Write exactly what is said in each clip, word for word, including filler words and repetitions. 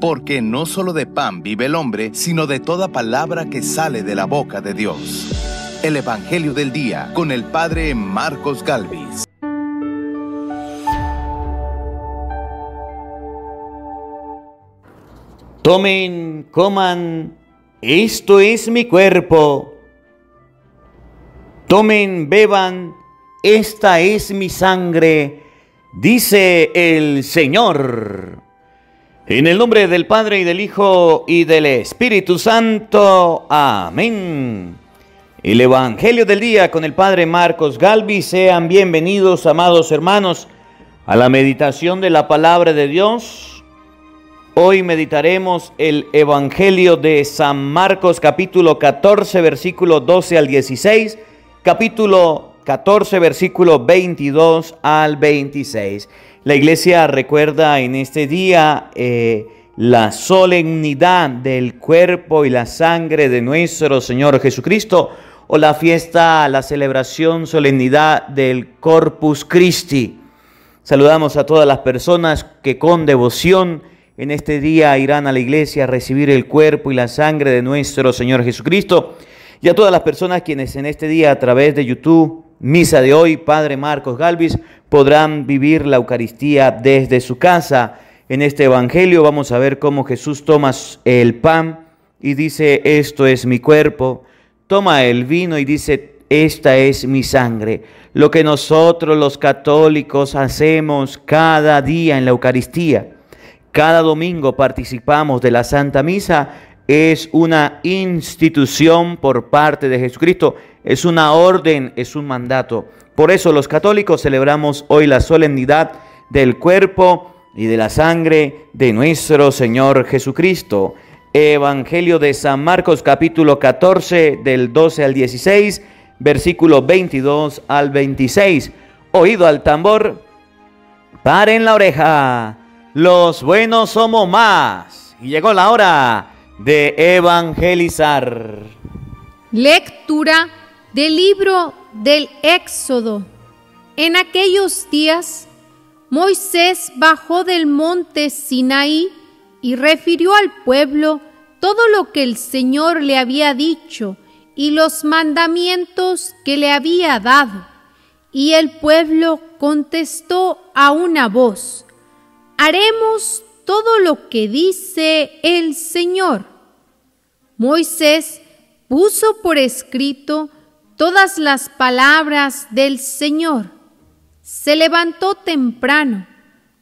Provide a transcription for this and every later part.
porque no solo de pan vive el hombre, sino de toda palabra que sale de la boca de Dios. El Evangelio del Día, con el Padre Marcos Galvis. Tomen, coman, esto es mi cuerpo. Tomen, beban, esta es mi sangre, dice el Señor. En el nombre del Padre, y del Hijo, y del Espíritu Santo. Amén. El Evangelio del Día con el Padre Marcos Galvis. Sean bienvenidos, amados hermanos, a la meditación de la Palabra de Dios. Hoy meditaremos el Evangelio de San Marcos, capítulo catorce, versículo doce al dieciséis, capítulo catorce, versículo veintidós al veintiséis. La Iglesia recuerda en este día eh, la solemnidad del cuerpo y la sangre de nuestro Señor Jesucristo, o la fiesta, la celebración, solemnidad del Corpus Christi. Saludamos a todas las personas que con devoción en este día irán a la iglesia a recibir el cuerpo y la sangre de nuestro Señor Jesucristo. Y a todas las personas quienes en este día, a través de YouTube, Misa de Hoy, Padre Marcos Galvis, podrán vivir la Eucaristía desde su casa. En este Evangelio vamos a ver cómo Jesús toma el pan y dice, esto es mi cuerpo. Toma el vino y dice, esta es mi sangre. Lo que nosotros los católicos hacemos cada día en la Eucaristía. Cada domingo participamos de la Santa Misa, es una institución por parte de Jesucristo, es una orden, es un mandato. Por eso los católicos celebramos hoy la solemnidad del cuerpo y de la sangre de nuestro Señor Jesucristo. Evangelio de San Marcos, capítulo catorce, del doce al dieciséis, versículo veintidós al veintiséis. Oído al tambor, paren la oreja. Los buenos somos más, y llegó la hora de evangelizar. Lectura del libro del Éxodo. En aquellos días, Moisés bajó del monte Sinaí y refirió al pueblo todo lo que el Señor le había dicho y los mandamientos que le había dado. Y el pueblo contestó a una voz: haremos todo lo que dice el Señor. Moisés puso por escrito todas las palabras del Señor. Se levantó temprano,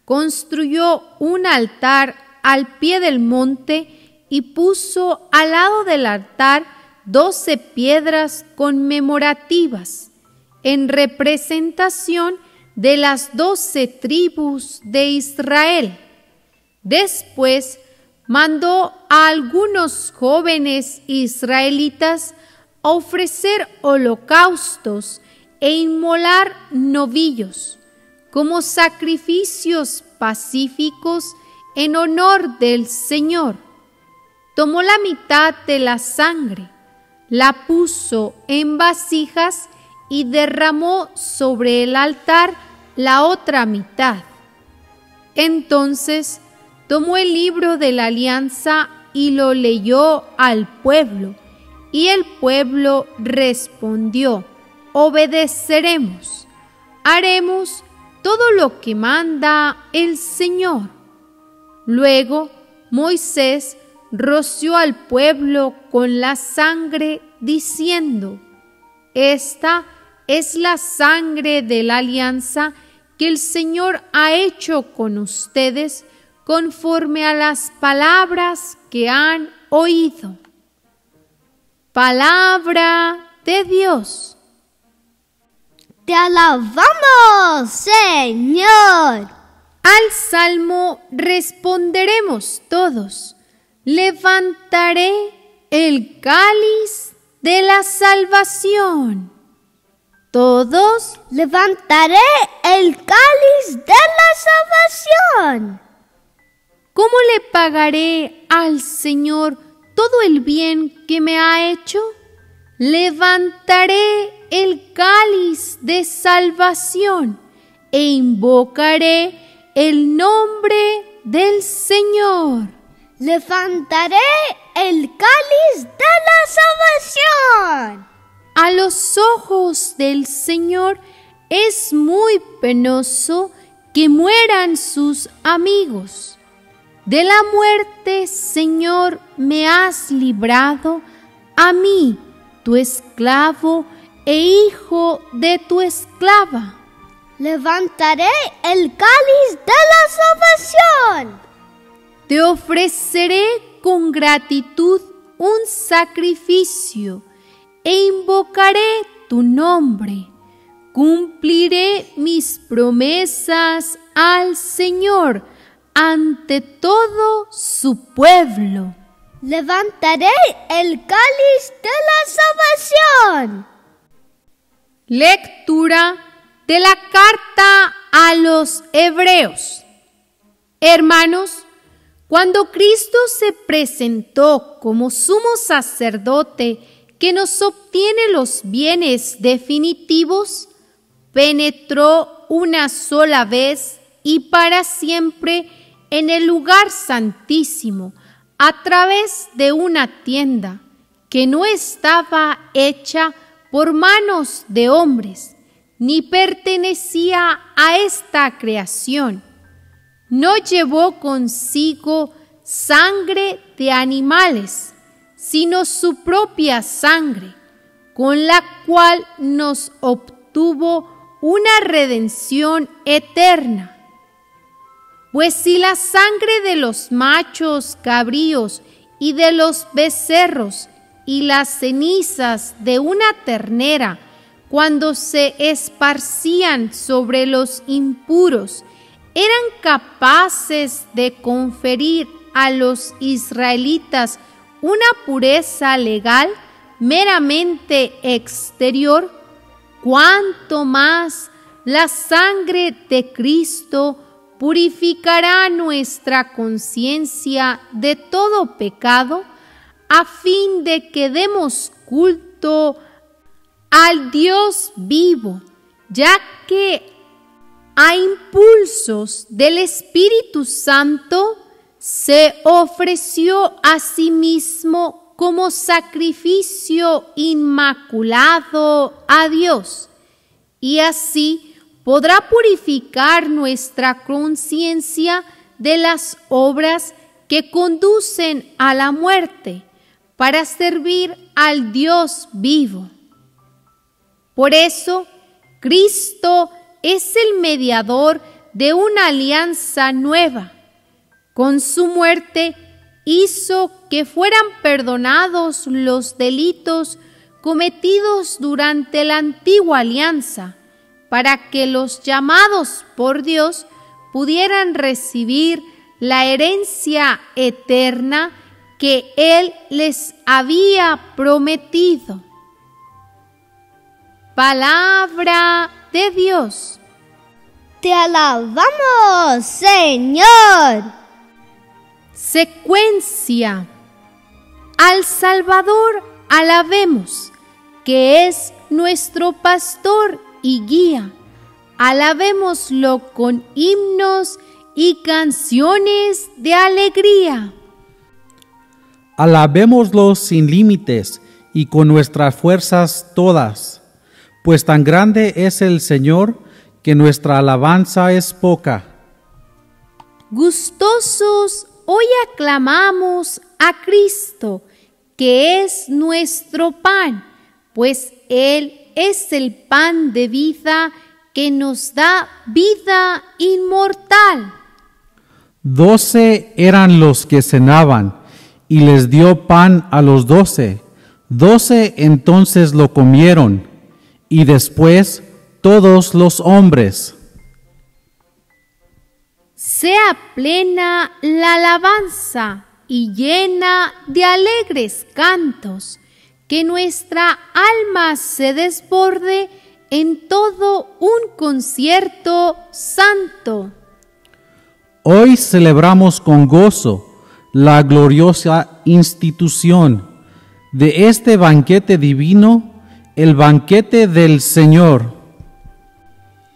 construyó un altar al pie del monte y puso al lado del altar doce piedras conmemorativas en representación de de las doce tribus de Israel. Después mandó a algunos jóvenes israelitas a ofrecer holocaustos e inmolar novillos como sacrificios pacíficos en honor del Señor. Tomó la mitad de la sangre, la puso en vasijas y derramó sobre el altar la otra mitad. Entonces tomó el libro de la alianza y lo leyó al pueblo, y el pueblo respondió: obedeceremos, haremos todo lo que manda el Señor. Luego Moisés roció al pueblo con la sangre, diciendo: esta es la sangre de la alianza que el Señor ha hecho con ustedes conforme a las palabras que han oído. Palabra de Dios. Te alabamos, Señor. Al salmo responderemos todos: levantaré el cáliz de la salvación. Todos: levantaré el cáliz de la salvación. ¿Cómo le pagaré al Señor todo el bien que me ha hecho? Levantaré el cáliz de salvación e invocaré el nombre del Señor. levantaré el cáliz de la salvación. A los ojos del Señor es muy penoso que mueran sus amigos. De la muerte, Señor, me has librado, a mí, tu esclavo e hijo de tu esclava. Levantaré el cáliz de la salvación. Te ofreceré con gratitud un sacrificio e invocaré tu nombre. Cumpliré mis promesas al Señor ante todo su pueblo. Levantaré el cáliz de la salvación. Lectura de la carta a los Hebreos. Hermanos, cuando Cristo se presentó como sumo sacerdote que nos obtiene los bienes definitivos, penetró una sola vez y para siempre en el lugar santísimo a través de una tienda que no estaba hecha por manos de hombres, ni pertenecía a esta creación. No llevó consigo sangre de animales, sino su propia sangre, con la cual nos obtuvo una redención eterna. Pues si la sangre de los machos cabríos y de los becerros y las cenizas de una ternera, cuando se esparcían sobre los impuros, eran capaces de conferir a los israelitas una pureza legal meramente exterior, cuanto más la sangre de Cristo purificará nuestra conciencia de todo pecado, a fin de que demos culto al Dios vivo, ya que a impulsos del Espíritu Santo se ofreció a sí mismo como sacrificio inmaculado a Dios, y así podrá purificar nuestra conciencia de las obras que conducen a la muerte, para servir al Dios vivo. Por eso, Cristo es el mediador de una alianza nueva. Con su muerte hizo que fueran perdonados los delitos cometidos durante la antigua alianza, para que los llamados por Dios pudieran recibir la herencia eterna que Él les había prometido. Palabra de Dios. Te alabamos, Señor. Secuencia. Al Salvador alabemos, que es nuestro pastor y guía. Alabémoslo con himnos y canciones de alegría. Alabémoslo sin límites y con nuestras fuerzas todas. Pues tan grande es el Señor, que nuestra alabanza es poca. Gustosos hoy aclamamos a Cristo, que es nuestro pan, pues Él es el pan de vida que nos da vida inmortal. Doce eran los que cenaban, y les dio pan a los doce. Doce entonces lo comieron, y después todos los hombres. Sea plena la alabanza y llena de alegres cantos, que nuestra alma se desborde en todo un concierto santo. Hoy celebramos con gozo la gloriosa institución de este banquete divino, el banquete del Señor.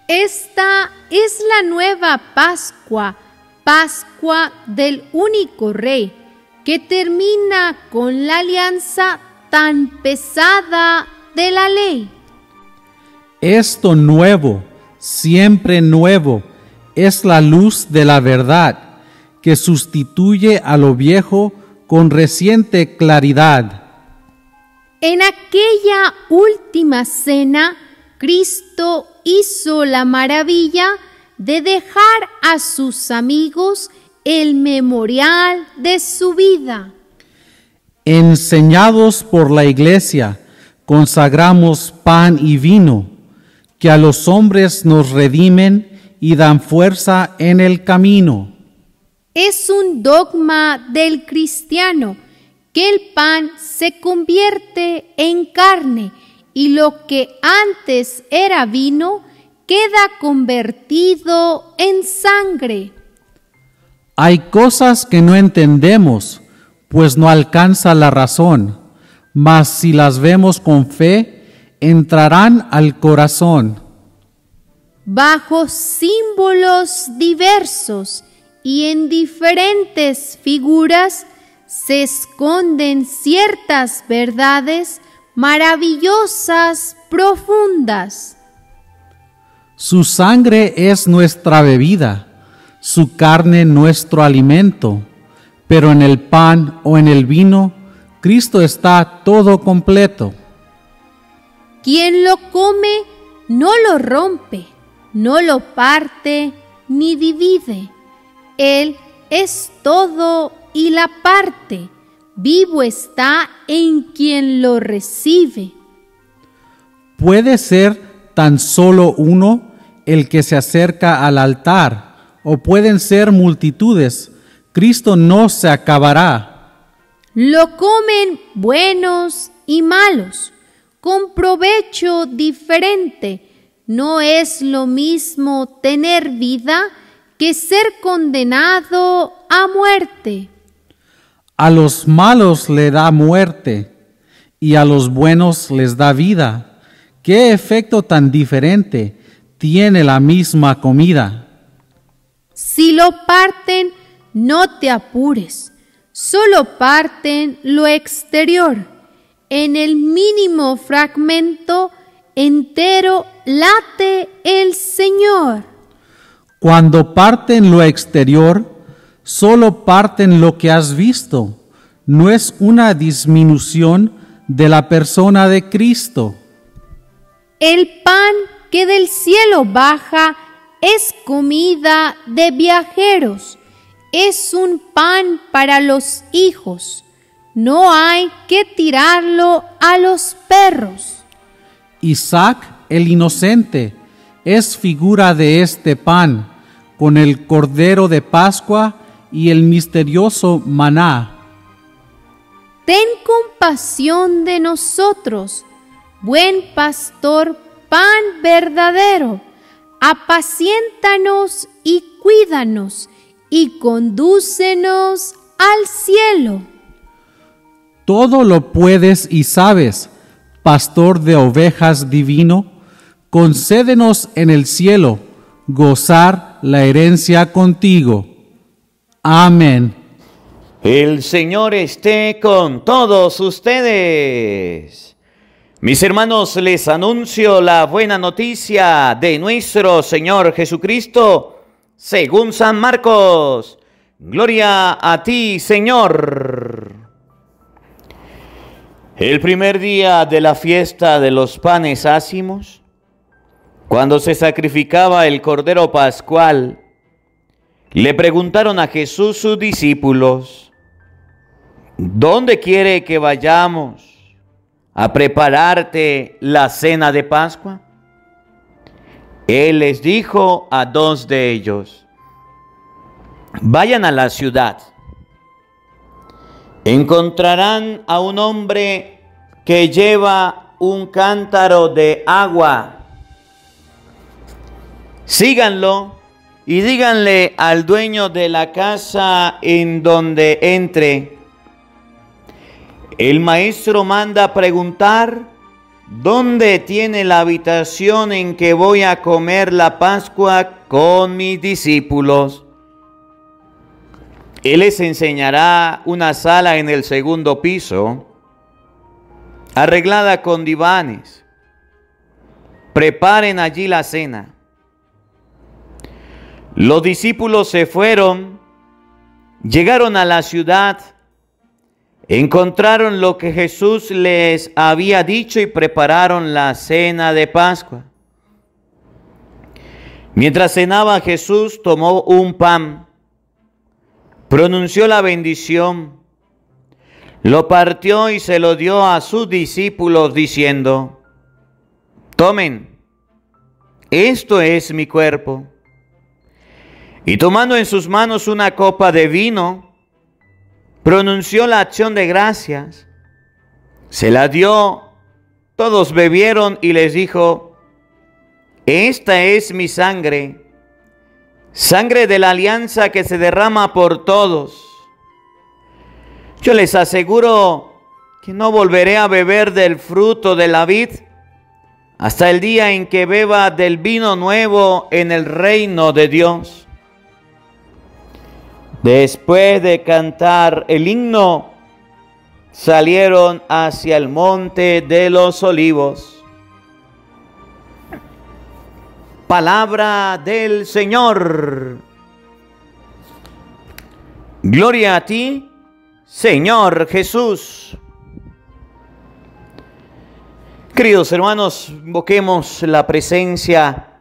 Esta es la nueva Pascua, Pascua del único Rey, que termina con la alianza tan pesada de la ley. Esto nuevo, siempre nuevo, es la luz de la verdad, que sustituye a lo viejo con reciente claridad. En aquella última cena, Cristo hizo la maravilla de dejar a sus amigos el memorial de su vida. Enseñados por la Iglesia, consagramos pan y vino, que a los hombres nos redimen y dan fuerza en el camino. Es un dogma del cristiano que el pan se convierte en carne y lo que antes era vino queda convertido en sangre. Hay cosas que no entendemos, pues no alcanza la razón, mas si las vemos con fe, entrarán al corazón. Bajo símbolos diversos y en diferentes figuras se esconden ciertas verdades maravillosas, profundas. Su sangre es nuestra bebida, su carne nuestro alimento, pero en el pan o en el vino, Cristo está todo completo. Quien lo come no lo rompe, no lo parte ni divide. Él es todo y la parte, vivo está en quien lo recibe. Puede ser tan solo uno el que se acerca al altar, o pueden ser multitudes. Cristo no se acabará. Lo comen buenos y malos, con provecho diferente. No es lo mismo tener vida que ser condenado a muerte. A los malos le da muerte, y a los buenos les da vida. ¿Qué efecto tan diferente tiene la misma comida? Si lo parten, no te apures, solo parten lo exterior. En el mínimo fragmento entero late el Señor. Cuando parten lo exterior, solo parten lo que has visto, no es una disminución de la persona de Cristo. El pan que del cielo baja es comida de viajeros, es un pan para los hijos, no hay que tirarlo a los perros. Isaac el inocente es figura de este pan, con el Cordero de Pascua y el misterioso maná. Ten compasión de nosotros, buen pastor, pan verdadero, apaciéntanos y cuídanos, y condúcenos al cielo. Todo lo puedes y sabes, pastor de ovejas divino, concédenos en el cielo gozar la herencia contigo. Amén. El Señor esté con todos ustedes. Mis hermanos, les anuncio la buena noticia de nuestro Señor Jesucristo según San Marcos. Gloria a ti, Señor. El primer día de la fiesta de los panes ácimos, cuando se sacrificaba el Cordero Pascual, le preguntaron a Jesús sus discípulos: ¿dónde quiere que vayamos a prepararte la cena de Pascua? Él les dijo a dos de ellos: vayan a la ciudad, encontrarán a un hombre que lleva un cántaro de agua. Síganlo y díganle al dueño de la casa en donde entre: el maestro manda a preguntar dónde tiene la habitación en que voy a comer la Pascua con mis discípulos. Él les enseñará una sala en el segundo piso, arreglada con divanes. Preparen allí la cena. Los discípulos se fueron, llegaron a la ciudad, encontraron lo que Jesús les había dicho y prepararon la cena de Pascua. Mientras cenaba Jesús, tomó un pan, pronunció la bendición, lo partió y se lo dio a sus discípulos diciendo: tomen, esto es mi cuerpo. Y tomando en sus manos una copa de vino, pronunció la acción de gracias, se la dio, todos bebieron y les dijo: esta es mi sangre, sangre de la alianza que se derrama por todos. Yo les aseguro que no volveré a beber del fruto de la vid hasta el día en que beba del vino nuevo en el reino de Dios. Después de cantar el himno, salieron hacia el monte de los olivos. Palabra del Señor. Gloria a ti, Señor Jesús. Queridos hermanos, invoquemos la presencia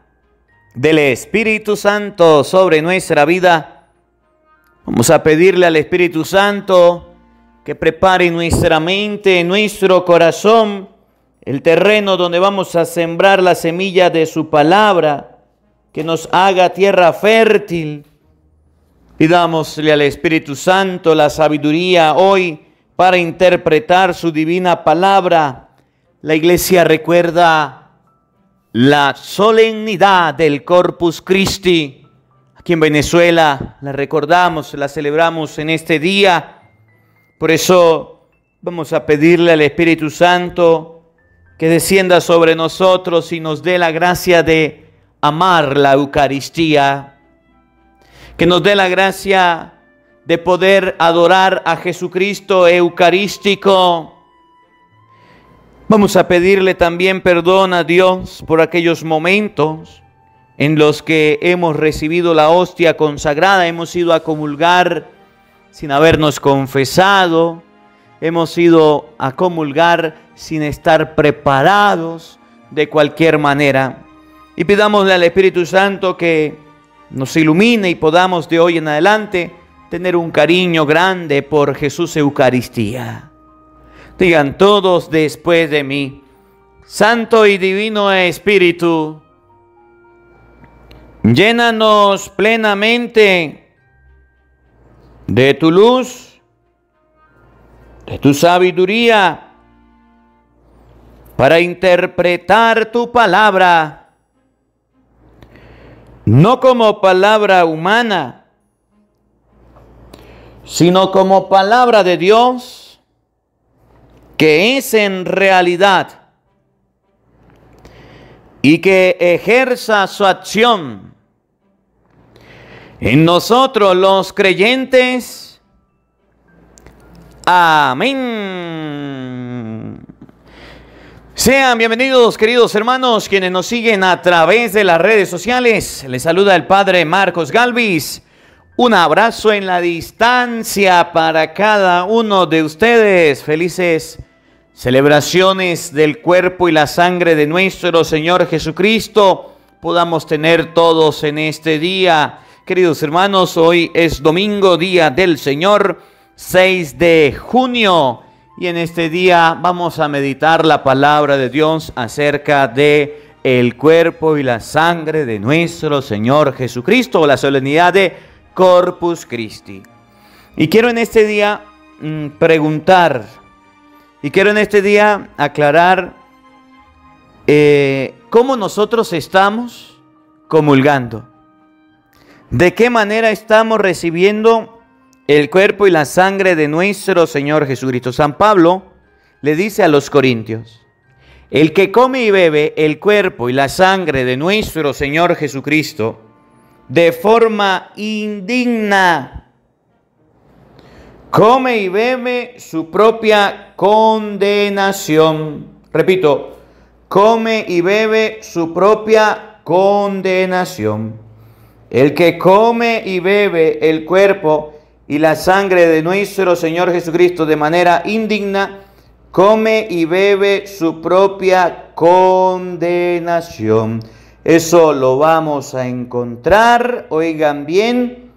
del Espíritu Santo sobre nuestra vida. Vamos a pedirle al Espíritu Santo que prepare nuestra mente, nuestro corazón, el terreno donde vamos a sembrar la semilla de su palabra, que nos haga tierra fértil. Pidámosle al Espíritu Santo la sabiduría hoy para interpretar su divina palabra. La Iglesia recuerda la solemnidad del Corpus Christi. Aquí en Venezuela la recordamos, la celebramos en este día. Por eso vamos a pedirle al Espíritu Santo que descienda sobre nosotros y nos dé la gracia de amar la Eucaristía, que nos dé la gracia de poder adorar a Jesucristo eucarístico. Vamos a pedirle también perdón a Dios por aquellos momentos en los que hemos recibido la hostia consagrada, hemos ido a comulgar sin habernos confesado, hemos ido a comulgar sin estar preparados de cualquier manera. Y pidámosle al Espíritu Santo que nos ilumine y podamos de hoy en adelante tener un cariño grande por Jesús Eucaristía. Digan todos después de mí: Santo y Divino Espíritu, llénanos plenamente de tu luz, de tu sabiduría, para interpretar tu palabra, no como palabra humana, sino como palabra de Dios, que es en realidad, y que ejerza su acción en nosotros los creyentes. Amén. Sean bienvenidos, queridos hermanos, quienes nos siguen a través de las redes sociales. Les saluda el Padre Marcos Galvis. Un abrazo en la distancia para cada uno de ustedes. Felices celebraciones del cuerpo y la sangre de nuestro Señor Jesucristo podamos tener todos en este día. Queridos hermanos, hoy es domingo, Día del Señor, seis de junio. Y en este día vamos a meditar la palabra de Dios acerca de el cuerpo y la sangre de nuestro Señor Jesucristo, la solemnidad de Corpus Christi. Y quiero en este día mmm, preguntar, y quiero en este día aclarar eh, cómo nosotros estamos comulgando, de qué manera estamos recibiendo el cuerpo y la sangre de nuestro Señor Jesucristo. San Pablo le dice a los corintios: el que come y bebe el cuerpo y la sangre de nuestro Señor Jesucristo de forma indigna, come y bebe su propia condenación. Repito, come y bebe su propia condenación. El que come y bebe el cuerpo y la sangre de nuestro Señor Jesucristo de manera indigna, come y bebe su propia condenación. Eso lo vamos a encontrar, oigan bien,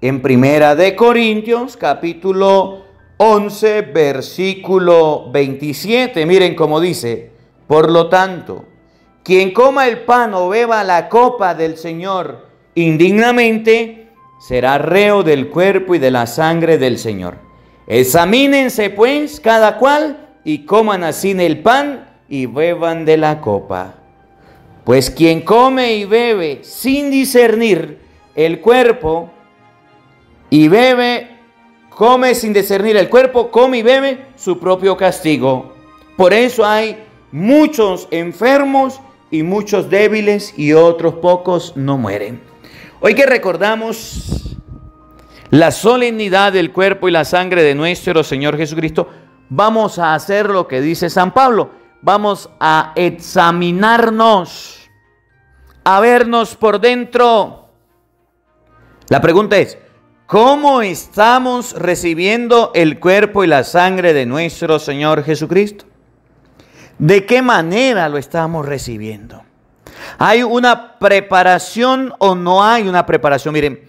en Primera de Corintios, capítulo once, versículo veintisiete. Miren cómo dice: por lo tanto, quien coma el pan o beba la copa del Señor indignamente, será reo del cuerpo y de la sangre del Señor. Examínense pues cada cual y coman así el pan y beban de la copa. Pues quien come y bebe sin discernir el cuerpo y bebe, come sin discernir el cuerpo, come y bebe su propio castigo. Por eso hay muchos enfermos y muchos débiles y otros pocos no mueren. Hoy que recordamos la solemnidad del cuerpo y la sangre de nuestro Señor Jesucristo, vamos a hacer lo que dice San Pablo. Vamos a examinarnos, a vernos por dentro. La pregunta es: ¿cómo estamos recibiendo el cuerpo y la sangre de nuestro Señor Jesucristo? ¿De qué manera lo estamos recibiendo? ¿Hay una preparación o no hay una preparación? Miren,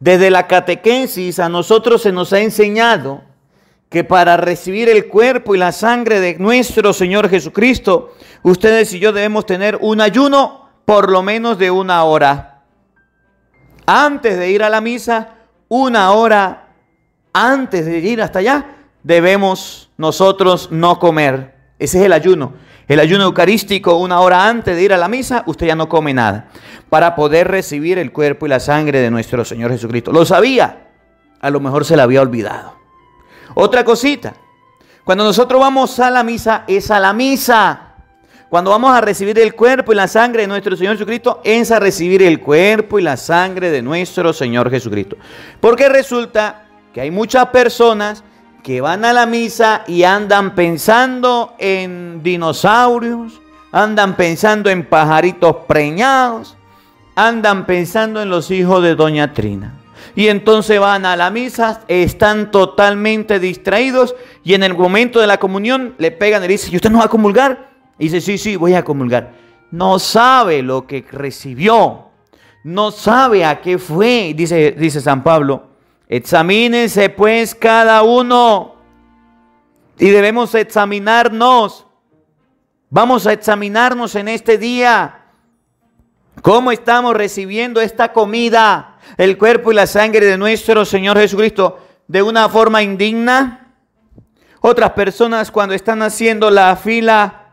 desde la catequesis a nosotros se nos ha enseñado que para recibir el cuerpo y la sangre de nuestro Señor Jesucristo, ustedes y yo debemos tener un ayuno por lo menos de una hora. Antes de ir a la misa, una hora antes de ir hasta allá, debemos nosotros no comer. Ese es el ayuno. El ayuno eucarístico, una hora antes de ir a la misa, usted ya no come nada, para poder recibir el cuerpo y la sangre de nuestro Señor Jesucristo. Lo sabía, a lo mejor se la había olvidado. Otra cosita, cuando nosotros vamos a la misa, es a la misa. Cuando vamos a recibir el cuerpo y la sangre de nuestro Señor Jesucristo, es a recibir el cuerpo y la sangre de nuestro Señor Jesucristo. Porque resulta que hay muchas personas que van a la misa y andan pensando en dinosaurios, andan pensando en pajaritos preñados, andan pensando en los hijos de Doña Trina. Y entonces van a la misa, están totalmente distraídos y en el momento de la comunión le pegan y le dicen: ¿y usted no va a comulgar? Y dice: sí, sí, voy a comulgar. No sabe lo que recibió. No sabe a qué fue. Dice, dice San Pablo: examínense pues cada uno. Y debemos examinarnos. Vamos a examinarnos en este día. ¿Cómo estamos recibiendo esta comida, el cuerpo y la sangre de nuestro Señor Jesucristo? ¿De una forma indigna? Otras personas, cuando están haciendo la fila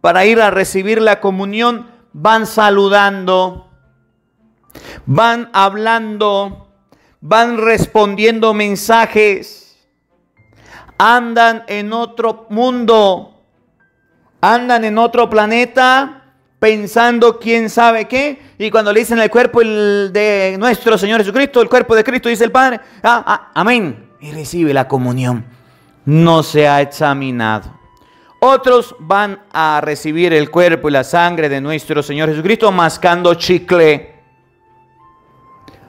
para ir a recibir la comunión, van saludando, van hablando, van respondiendo mensajes, andan en otro mundo, andan en otro planeta, pensando quién sabe qué, y cuando le dicen el cuerpo de nuestro Señor Jesucristo, el cuerpo de Cristo, dice el Padre, ah, ah, amén, y recibe la comunión. No se ha examinado. Otros van a recibir el cuerpo y la sangre de nuestro Señor Jesucristo mascando chicle.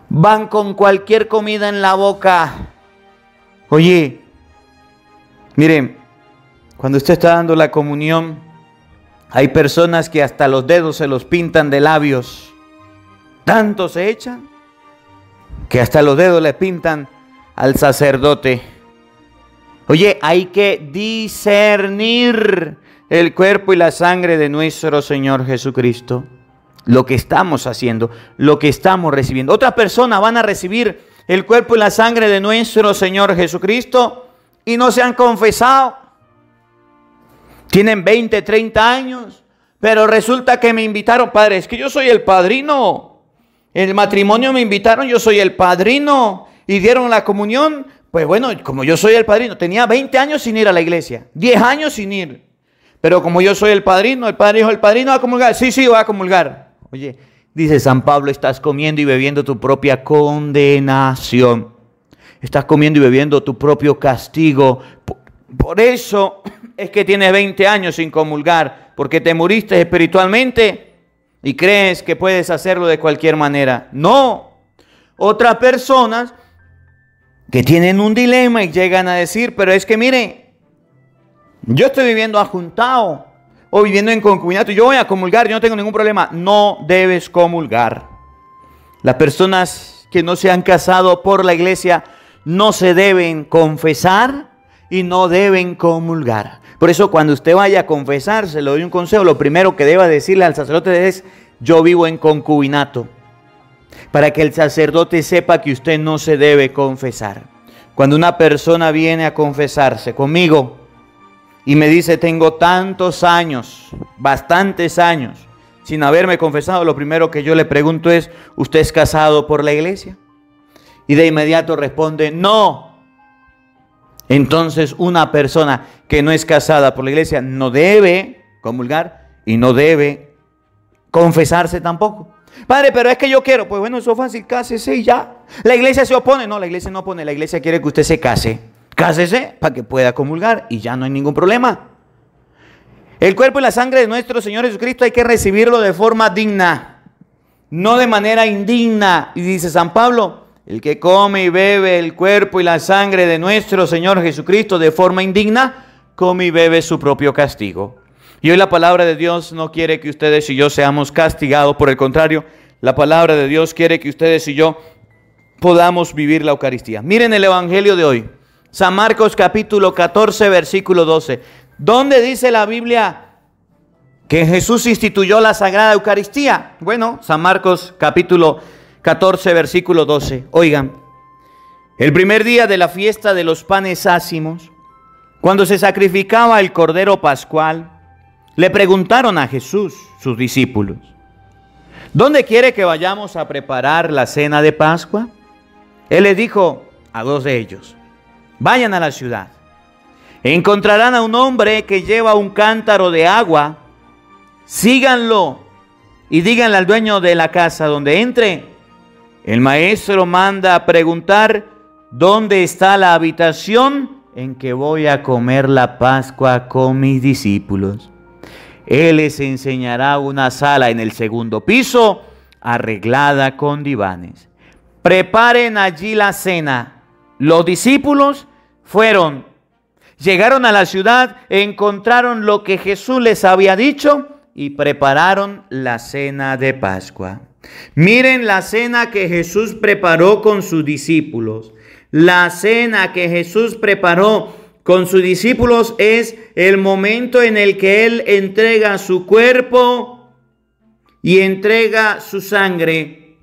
Van con cualquier comida en la boca. Oye, miren, cuando usted está dando la comunión, hay personas que hasta los dedos se los pintan de labios. Tanto se echan que hasta los dedos le pintan al sacerdote. Oye, hay que discernir el cuerpo y la sangre de nuestro Señor Jesucristo. Lo que estamos haciendo, lo que estamos recibiendo. Otras personas van a recibir el cuerpo y la sangre de nuestro Señor Jesucristo y no se han confesado. Tienen veinte, treinta años, pero resulta que me invitaron. Padre, es que yo soy el padrino. En el matrimonio me invitaron, yo soy el padrino. Y dieron la comunión. Pues bueno, como yo soy el padrino, tenía veinte años sin ir a la iglesia, diez años sin ir. Pero como yo soy el padrino, el padre dijo: el padrino va a comulgar. Sí, sí, va a comulgar. Oye, dice San Pablo, estás comiendo y bebiendo tu propia condenación. Estás comiendo y bebiendo tu propio castigo. Por eso es que tienes veinte años sin comulgar, porque te moriste espiritualmente y crees que puedes hacerlo de cualquier manera. No. Otras personas que tienen un dilema y llegan a decir, pero es que mire, yo estoy viviendo ajuntado o viviendo en concubinato, yo voy a comulgar, yo no tengo ningún problema. No debes comulgar. Las personas que no se han casado por la iglesia no se deben confesar y no deben comulgar. Por eso cuando usted vaya a confesarse, le doy un consejo, lo primero que deba decirle al sacerdote es, yo vivo en concubinato, para que el sacerdote sepa que usted no se debe confesar. Cuando una persona viene a confesarse conmigo y me dice, tengo tantos años, bastantes años, sin haberme confesado, lo primero que yo le pregunto es, ¿usted es casado por la iglesia? Y de inmediato responde, no. Entonces una persona que no es casada por la iglesia no debe comulgar y no debe confesarse tampoco. Padre, pero es que yo quiero. Pues bueno, eso es fácil, cásese y ya. La iglesia se opone. No, la iglesia no opone. La iglesia quiere que usted se case. Cásese para que pueda comulgar y ya no hay ningún problema. El cuerpo y la sangre de nuestro Señor Jesucristo hay que recibirlo de forma digna, no de manera indigna. Y dice San Pablo, el que come y bebe el cuerpo y la sangre de nuestro Señor Jesucristo de forma indigna, come y bebe su propio castigo. Y hoy la palabra de Dios no quiere que ustedes y yo seamos castigados, por el contrario, la palabra de Dios quiere que ustedes y yo podamos vivir la Eucaristía. Miren el Evangelio de hoy, San Marcos capítulo catorce, versículo doce, ¿dónde dice la Biblia que Jesús instituyó la Sagrada Eucaristía? Bueno, San Marcos capítulo catorce, versículo doce, oigan, el primer día de la fiesta de los panes ácimos, cuando se sacrificaba el Cordero Pascual, le preguntaron a Jesús, sus discípulos, ¿dónde quiere que vayamos a preparar la cena de Pascua? Él les dijo a dos de ellos, vayan a la ciudad, encontrarán a un hombre que lleva un cántaro de agua, síganlo y díganle al dueño de la casa donde entre, el maestro manda a preguntar, ¿dónde está la habitación en que voy a comer la Pascua con mis discípulos? Él les enseñará una sala en el segundo piso, arreglada con divanes. Preparen allí la cena. Los discípulos fueron, llegaron a la ciudad, encontraron lo que Jesús les había dicho y prepararon la cena de Pascua. Miren la cena que Jesús preparó con sus discípulos. La cena que Jesús preparó con sus discípulos es el momento en el que Él entrega su cuerpo y entrega su sangre.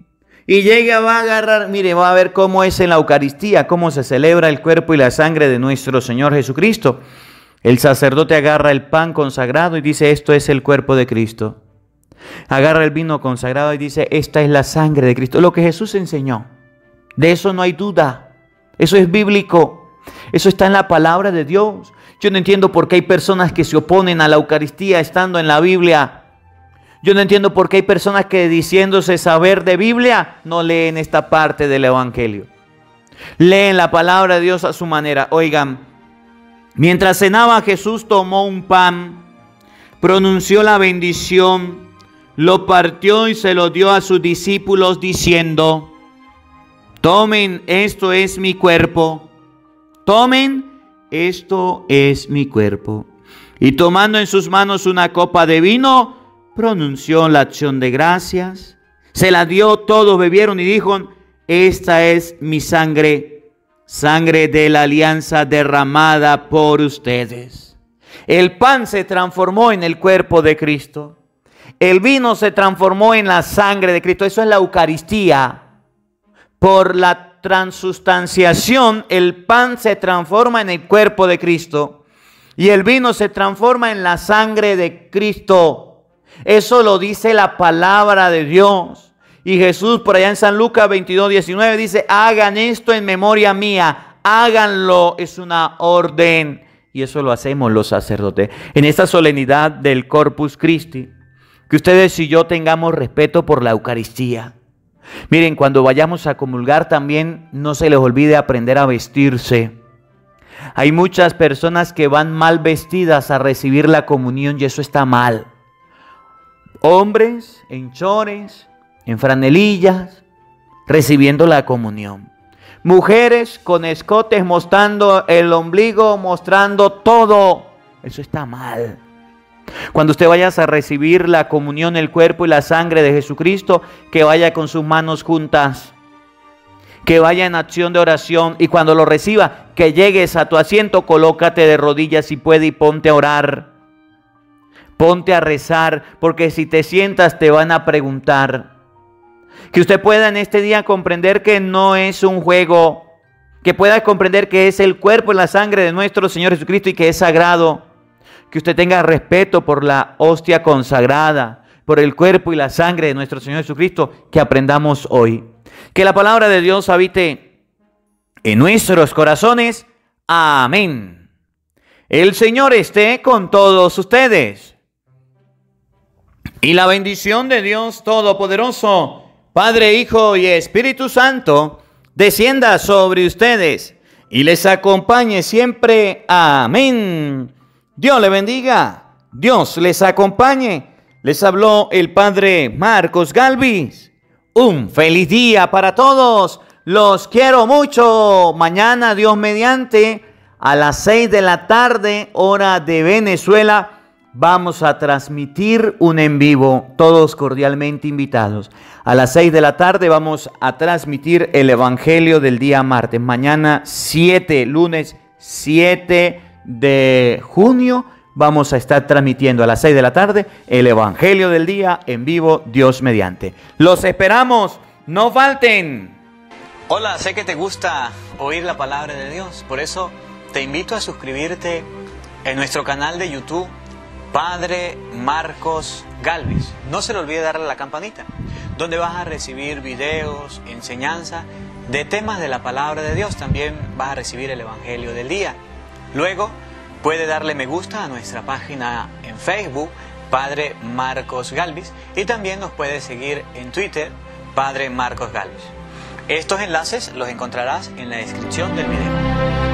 Y llega, va a agarrar, mire, va a ver cómo es en la Eucaristía, cómo se celebra el cuerpo y la sangre de nuestro Señor Jesucristo. El sacerdote agarra el pan consagrado y dice, esto es el cuerpo de Cristo. Agarra el vino consagrado y dice, esta es la sangre de Cristo. Lo que Jesús enseñó, de eso no hay duda, eso es bíblico. Eso está en la palabra de Dios. Yo no entiendo por qué hay personas que se oponen a la Eucaristía estando en la Biblia. Yo no entiendo por qué hay personas que diciéndose saber de Biblia no leen esta parte del Evangelio. Leen la palabra de Dios a su manera. Oigan, mientras cenaba Jesús tomó un pan, pronunció la bendición, lo partió y se lo dio a sus discípulos diciendo, tomen, esto es mi cuerpo. Tomen, esto es mi cuerpo. Y tomando en sus manos una copa de vino, pronunció la acción de gracias. Se la dio, todos bebieron y dijo, esta es mi sangre, sangre de la alianza derramada por ustedes. El pan se transformó en el cuerpo de Cristo. El vino se transformó en la sangre de Cristo. Eso es la Eucaristía. Por la transustanciación, el pan se transforma en el cuerpo de Cristo y el vino se transforma en la sangre de Cristo. Eso lo dice la palabra de Dios. Y Jesús por allá en San Lucas veintidós, diecinueve dice, hagan esto en memoria mía, háganlo, es una orden. Y eso lo hacemos los sacerdotes en esta solemnidad del Corpus Christi, que ustedes y yo tengamos respeto por la Eucaristía. Miren, cuando vayamos a comulgar también no se les olvide aprender a vestirse. Hay muchas personas que van mal vestidas a recibir la comunión y eso está mal. Hombres en chones, en franelillas, recibiendo la comunión. Mujeres con escotes mostrando el ombligo, mostrando todo. Eso está mal. Cuando usted vaya a recibir la comunión, el cuerpo y la sangre de Jesucristo, que vaya con sus manos juntas, que vaya en acción de oración, y cuando lo reciba, que llegues a tu asiento, colócate de rodillas si puede y ponte a orar. Ponte a rezar, porque si te sientas te van a preguntar. Que usted pueda en este día comprender que no es un juego, que pueda comprender que es el cuerpo y la sangre de nuestro Señor Jesucristo y que es sagrado. Que usted tenga respeto por la hostia consagrada, por el cuerpo y la sangre de nuestro Señor Jesucristo, que aprendamos hoy. Que la palabra de Dios habite en nuestros corazones. Amén. El Señor esté con todos ustedes. Y la bendición de Dios Todopoderoso, Padre, Hijo y Espíritu Santo, descienda sobre ustedes y les acompañe siempre. Amén. Dios le bendiga, Dios les acompañe. Les habló el Padre Marcos Galvis. Un feliz día para todos. Los quiero mucho. Mañana, Dios mediante, a las seis de la tarde, hora de Venezuela, vamos a transmitir un en vivo. Todos cordialmente invitados. A las seis de la tarde vamos a transmitir el Evangelio del día martes. Mañana siete, lunes siete de junio, vamos a estar transmitiendo a las seis de la tarde el Evangelio del día en vivo, Dios mediante. Los esperamos, no falten. Hola, sé que te gusta oír la palabra de Dios, por eso te invito a suscribirte en nuestro canal de YouTube, Padre Marcos Galvis. No se le olvide darle a la campanita, donde vas a recibir videos, enseñanza de temas de la palabra de Dios. También vas a recibir el Evangelio del día. Luego, puede darle me gusta a nuestra página en Facebook, Padre Marcos Galvis, y también nos puede seguir en Twitter, Padre Marcos Galvis. Estos enlaces los encontrarás en la descripción del video.